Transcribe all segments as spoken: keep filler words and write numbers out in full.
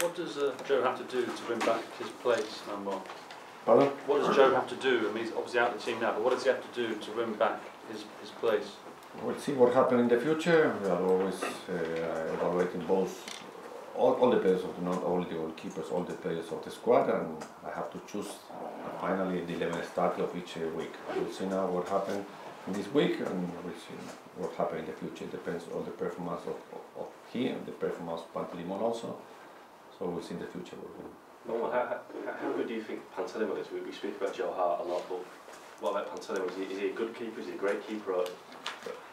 What does uh, Joe have to do to win back his place, Manuel? Pardon? What does Joe have to do? I mean, he's obviously out of the team now, but what does he have to do to win back his, his place? We'll see what happens in the future. We are always uh, evaluating both, all, all the players, of the, not only the goalkeepers, all the players of the squad, and I have to choose uh, finally the eleven start of each uh, week. We'll see now what happens this week, and we'll see what happens in the future. It depends on the performance of, of, of he and the performance of Pantilimon also. So we'll see in the future. Well, how, how, how good do you think Pantilimon is? We, we speak about Joe Hart a lot, but what about Pantilimon? Is he, is he a good keeper? Is he a great keeper? Or?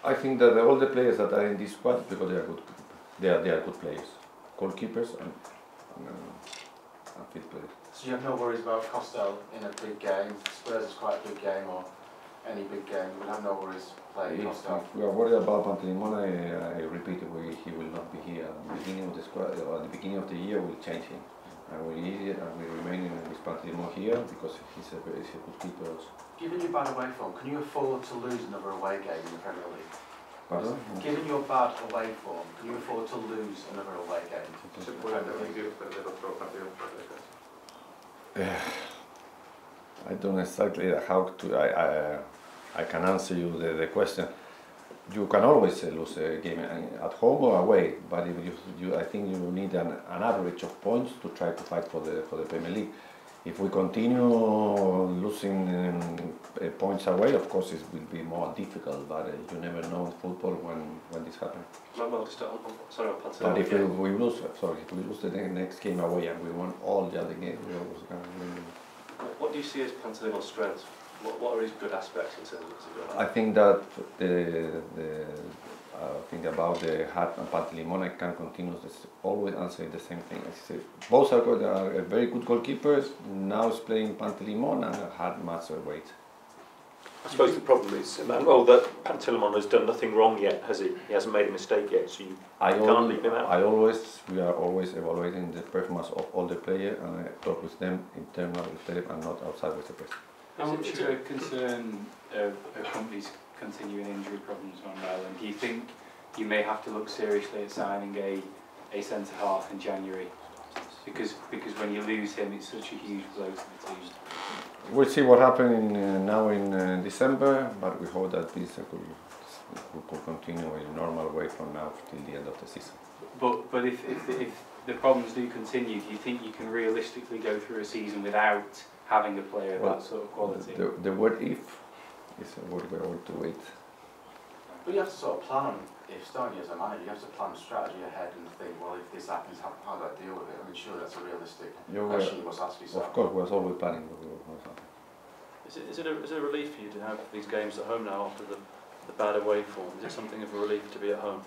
I think that all the players that are in this squad, because they are good, they are, they are good players, goalkeepers and, and, uh, and field players. So you have no worries about Costel in a big game? Spurs is quite a big game, or any big game, we'll have no worries playing Costel. If we are worried about Pantilimon, I, I repeat, we, he will not be here. At the beginning of the squad, at the beginning of the year, we'll change him. And we need it, and we remain with Pantilimon here because he's a, he's a good keeper also. Given your bad away form, can you afford to lose another away game in the Premier League? Pardon? Given your bad away form, can you afford to lose another away game? Okay. Uh, I don't know exactly how to. I, I, I can answer you the, the question. You can always uh, lose a game at home or away, but if you, you, I think you need an, an average of points to try to fight for the for the Premier League. If we continue losing um, points away, of course it will be more difficult, but uh, you never know in football when, when this happens. But if we lose, sorry, if we lose the next game away and we won all the other games, we always can win. What do you see as Pantelimon's strengths? What, what are his good aspects in terms of? I think that the, the uh, thing about the Hart and Pantilimon, I can continue to always answer the same thing. I say both are, good, are very good goalkeepers. Now is playing Pantilimon and Hart much weight. I suppose the problem is, Emmanuel, that Pantilimon has done nothing wrong yet, has he? He hasn't made a mistake yet, so you I can't always, leave him out. I always, we are always evaluating the performance of all the players, and I talk with them internally and not outside with the press. How much of a concern of a company's continuing injury problems on Ireland? Do you think you may have to look seriously at signing a, a centre half in January? Because because when you lose him, it's such a huge blow to the team. We'll see what happens in, uh, now in uh, December, but we hope that this uh, could, could continue in a normal way from now till the end of the season. But but if, if, if the problems do continue, do you think you can realistically go through a season without having a player of well, that sort of quality? The, the word if is a word we ought to wait. But you have to sort of plan on, if starting as a manager, you have to plan strategy ahead and think, well, if this happens, how, how do I deal with it? I mean, sure, that's a realistic question you must ask yourself. Of course, we're always planning. Is it, is, it a, is it a relief for you to have these games at home now after the, the bad away form? Is it something of a relief to be at home?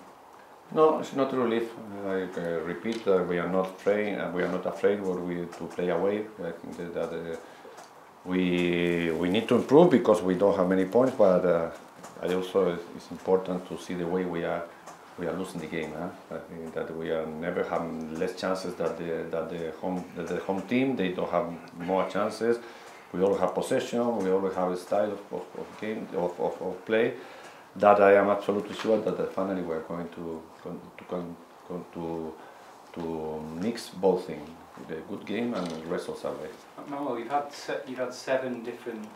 No, it's not a relief. I uh, repeat, uh, we are not afraid. Uh, we are not afraid what we to play away. I think that, that uh, we we need to improve because we don't have many points. But uh, I also it's important to see the way we are we are losing the game. Huh? I think that we are never have less chances that the that the home that the home team. They don't have more chances. We always have possession. We always have a style of, of, of game of, of, of play. That I am absolutely sure that finally we are going to to to to mix both things, the good game and the results away. Manuel, you've had se you've had seven different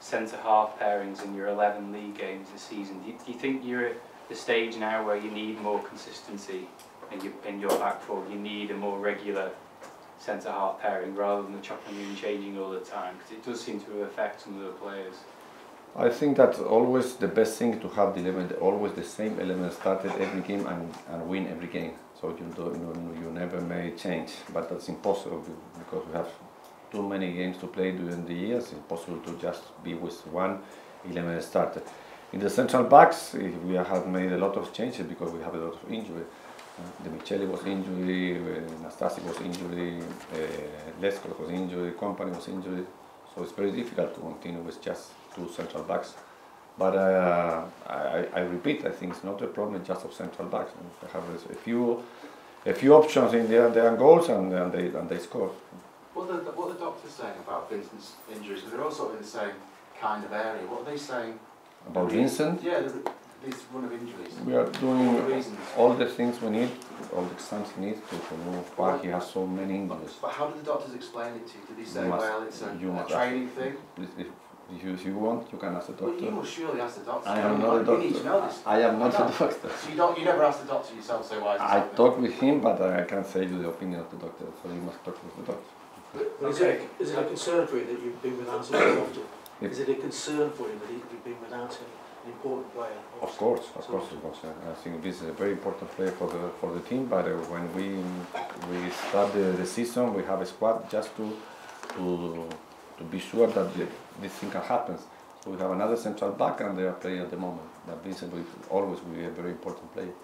centre half pairings in your eleven league games this season. Do you, do you think you're at the stage now where you need more consistency in your in your back four? You need a more regular centre half pairing rather than the chopping and changing all the time, because it does seem to affect some of the players. I think that's always the best thing to have the eleven, always the same eleven started every game and, and win every game. So you don't, you, you never may change, but that's impossible because we have too many games to play during the year. It's impossible to just be with one eleven started. In the central backs, we have made a lot of changes because we have a lot of injury. Uh, Demichelis was injured, uh, Nastasi was injured, uh, Lesko was injured, Kompany was injured. So it's very difficult to continue with just two central backs. But uh, I, I repeat, I think it's not a problem just of central backs. They have a few, a few options in their, their goals and, and, they, and they score. What are the, what are the doctors saying about Vincent's injuries? They're all sort of in the same kind of area. What are they saying? About Vincent? Yeah, the, this run of injuries? We are doing the all the things we need, all the stunts he needs to, to move back. He has so many injuries. But how do the doctors explain it to you? Do they say, must, well, it's a, a training thing? If, if, you, if you want, you can ask the doctor. Well, you must surely ask the doctor. I am not a doctor. You need to know this. I am not a doctor. So you, don't, you never ask the doctor yourself, so why is I talk with him, but I can't say you the opinion of the doctor, so you must talk with the doctor. But is, okay. it, is it a concern for you that you've been without him so often? Is it a concern for you that you've been without him, an important player? Obviously. Of course, of so course, of course. Yeah. I think this is a very important player for the for the team. But uh, when we we start the, the season, we have a squad just to to to be sure that the, this thing can happen. So we have another central back and they are playing at the moment. That Vincent will always be a very important player.